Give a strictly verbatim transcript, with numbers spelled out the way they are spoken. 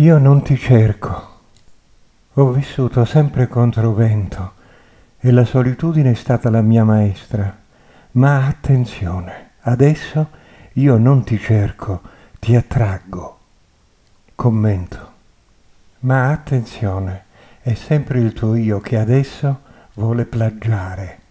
Io non ti cerco. Ho vissuto sempre controvento e la solitudine è stata la mia maestra. Ma attenzione, adesso io non ti cerco, ti attraggo. Commento. Ma attenzione, è sempre il tuo io che adesso vuole plagiare.